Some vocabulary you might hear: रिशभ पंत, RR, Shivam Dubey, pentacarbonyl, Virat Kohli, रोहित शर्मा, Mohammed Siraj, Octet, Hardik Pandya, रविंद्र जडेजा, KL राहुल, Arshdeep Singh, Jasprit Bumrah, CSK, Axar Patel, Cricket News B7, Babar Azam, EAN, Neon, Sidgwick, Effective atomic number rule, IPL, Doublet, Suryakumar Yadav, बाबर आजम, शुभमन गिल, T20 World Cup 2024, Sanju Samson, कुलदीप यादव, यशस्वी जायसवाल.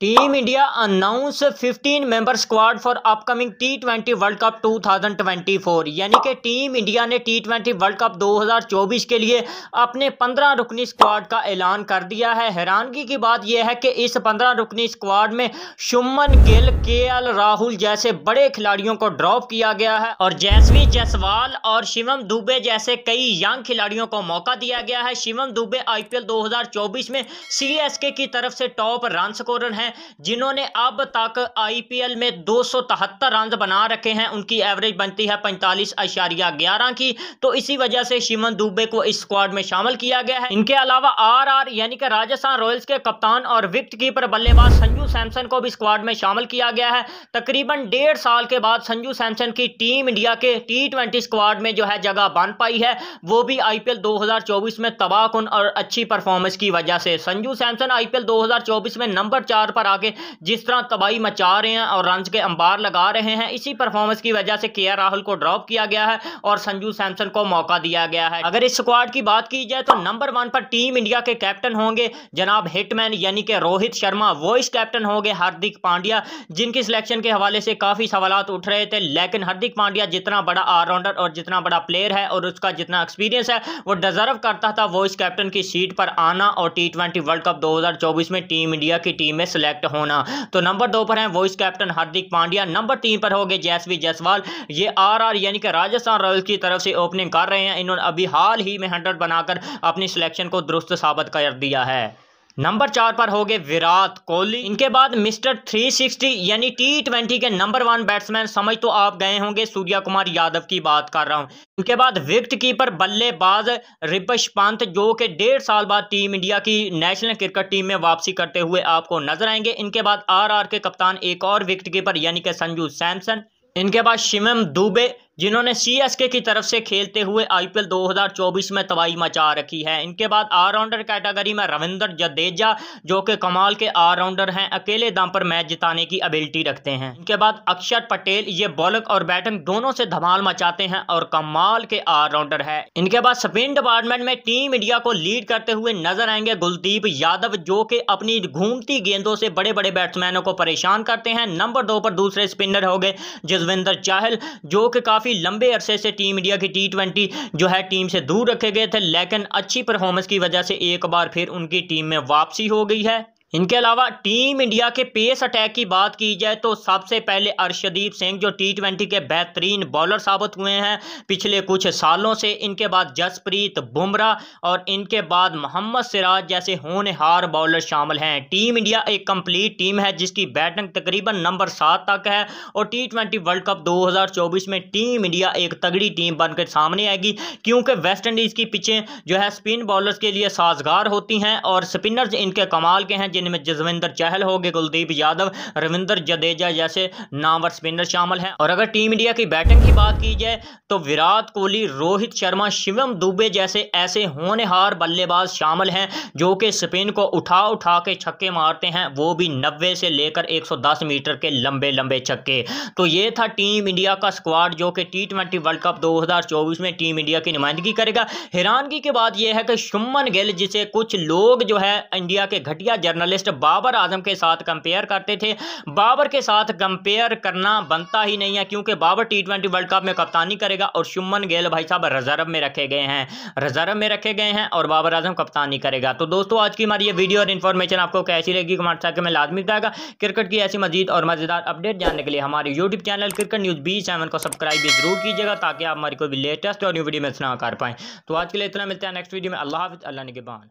Team India announce 15 member squad for upcoming T20 world cup 2024। यानी कि team India ने T20 world cup 2024 के लिए अपने 15 रुकनी स्क्वाड का ऐलान कर दिया है। हैरानगी की बात यह है कि इस 15 रुकनी स्क्वाड में शुभमन गिल, KL राहुल जैसे बड़े खिलाड़ियों को ड्रॉप किया गया है और यशस्वी जायसवाल और शिवम दुबे जैसे कई यंग खिलाड़ियों को मौका दिया गया है। शिवम दुबे IPL 2024 में CSK की तरफ से टॉप रन स्कोरर हैं, जिन्होंने अब तक IPL में 273 रन बना रखे हैं। उनकी एवरेज बनती है 45.11 की, तो इसी वजह से शिवम दुबे को इस स्क्वाड में शामिल किया गया है। इनके अलावा RR यानी कि राजस्थान रॉयल्स के कप्तान और विकेटकीपर बल्लेबाज संजू सैमसन को भी स्क्वाड में शामिल किया गया है। तकरीबन 1.5 साल के बाद संजू सैमसन की टीम इंडिया के T20 स्क्वाड में जो है जगह बन पाई है, वो भी IPL 2024 में तबाहकुन और अच्छी परफॉर्मेंस की वजह से। संजू सैमसन IPL 2024 में नंबर 4 पर आके जिस तरह तबाही मचा रहे हैं और रन के अंबार लगा रहे हैं, इसी परफॉर्मेंस की वजह से KL राहुल को ड्रॉप किया गया है और संजू सैमसन को मौका दिया गया है। अगर इस स्क्वाड की बात की जाए तो नंबर 1 पर टीम इंडिया के कैप्टन होंगे जनाब हिटमैन यानी कि रोहित शर्मा। वॉइस कैप्टन होंगे हार्दिक पांड्या, जिनकी सिलेक्शन के हवाले से काफी सवाल उठ रहे थे, लेकिन हार्दिक पांड्या जितना बड़ा ऑलराउंडर और जितना बड़ा प्लेयर है और उसका जितना एक्सपीरियंस है, वो डिजर्व करता था वॉइस कैप्टन की सीट पर आना और T20 वर्ल्ड कप 2024 में टीम इंडिया की टीम में सिलेक्ट होना। तो नंबर 2 पर हैं vice captain Hardik Pandya. Number 3 पर हो गए यशस्वी जायसवाल। ये RR यानी कि राजस्थान रॉयल्स की तरफ से ओपनिंग कर रहे हैं। इन्होंने अभी हाल ही में 100 बनाकर अपनी सिलेक्शन को दुरुस्त साबित कर दिया है। नंबर 4 पर हो गए विराट कोहली। इनके बाद मिस्टर 360 यानी T20 के नंबर 1 बैट्समैन समझ तो आप गए होंगे, सूर्यकुमार यादव की बात कर रहा हूं। इनके बाद विकेट कीपर बल्लेबाज रिशभ पंत, जो कि 1.5 साल बाद टीम इंडिया की नेशनल क्रिकेट टीम में वापसी करते हुए आपको नजर आएंगे। इनके बाद RR के कप्तान एक और विकेट कीपर यानी कि संजू सैमसन। इनके बाद शिवम दुबे, जिन्होंने CSK की तरफ से खेलते हुए IPL 2024 में तबाही मचा रखी है। इनके बाद ऑलराउंडर कैटेगरी में रविंद्र जडेजा, जो कि कमाल के ऑलराउंडर हैं, अकेले दम पर मैच जिताने की एबिलिटी रखते हैं। इनके बाद अक्षर पटेल, ये बॉलिंग और बैटिंग दोनों से धमाल मचाते हैं और कमाल के ऑलराउंडर है। इनके बाद स्पिन डिपार्टमेंट में टीम इंडिया को लीड करते हुए नजर आएंगे कुलदीप यादव, जो कि अपनी घूमती गेंदों से बड़े बड़े बैट्समैनों को परेशान करते हैं। नंबर 2 पर दूसरे स्पिनर हो गए युजवेंद्र चहल, जो कि काफी लंबे अरसे से टीम इंडिया की T20 जो है टीम से दूर रखे गए थे, लेकिन अच्छी परफॉर्मेंस की वजह से एक बार फिर उनकी टीम में वापसी हो गई है। इनके अलावा टीम इंडिया के पेस अटैक की बात की जाए तो सबसे पहले अर्शदीप सिंह, जो T20 के बेहतरीन बॉलर साबित हुए हैं पिछले कुछ सालों से। इनके बाद जसप्रीत बुमराह और इनके बाद मोहम्मद सिराज जैसे होनहार बॉलर शामिल हैं। टीम इंडिया एक कंप्लीट टीम है, जिसकी बैटिंग तकरीबन नंबर 7 तक है और T20 वर्ल्ड कप 2024 में टीम इंडिया एक तगड़ी टीम बनकर सामने आएगी, क्योंकि वेस्ट इंडीज़ की पिचें जो है स्पिन बॉलर्स के लिए साजगार होती हैं और स्पिनर्स इनके कमाल के हैं, जिनमें युजवेंद्र चहल हो गए, कुलदीप यादव, रविंद्र जडेजा जैसे नामवर स्पिनर शामिल हैं। और अगर टीम इंडिया की बैटिंग की बात की जाए तो विराट कोहली, रोहित शर्मा, शिवम दुबे जैसे ऐसे होनहार बल्लेबाज शामिल हैं, जो कि स्पिन को उठा उठा के छक्के मारते हैं, वो भी 90 से लेकर 110 मीटर के लंबे लंबे छक्के। तो ये था टीम इंडिया का स्क्वाड जो कि T20 वर्ल्ड कप 2024 में टीम इंडिया की नुमाइंदगी करेगा। हैरानगी की बात यह है कि शुभमन गिल, जिसे कुछ लोग जो है इंडिया के घटिया जर्नल लिस्ट बाबर आजम के साथ कंपेयर करते थे, बाबर के साथ कंपेयर करना बनता ही नहीं है, क्योंकि बाबर T20 वर्ल्ड कप में कप्तानी करेगा और शुभमन गिल भाई साहब रिजर्व में रखे गए हैं और बाबर आजम कप्तानी करेगा। तो दोस्तों, आज की हमारी ये वीडियो और इन्फॉर्मेशन आपको कैसी लगी कमेंट सेक्शन में लाजमी बताएगा। क्रिकेट की ऐसी मजीद और मजेदार अपडेट जानने के लिए हमारे YouTube channel cricket news B7 को सब्सक्राइब भी जरूर कीजिएगा, ताकि आप हमारी कोई भी लेटेस्ट और न्यू वीडियो मिस ना कर पाएं। तो आज के लिए इतना, मिलते हैं नेक्स्ट वीडियो में। अल्लाह हाफिज़, अल्लाह निगहबान।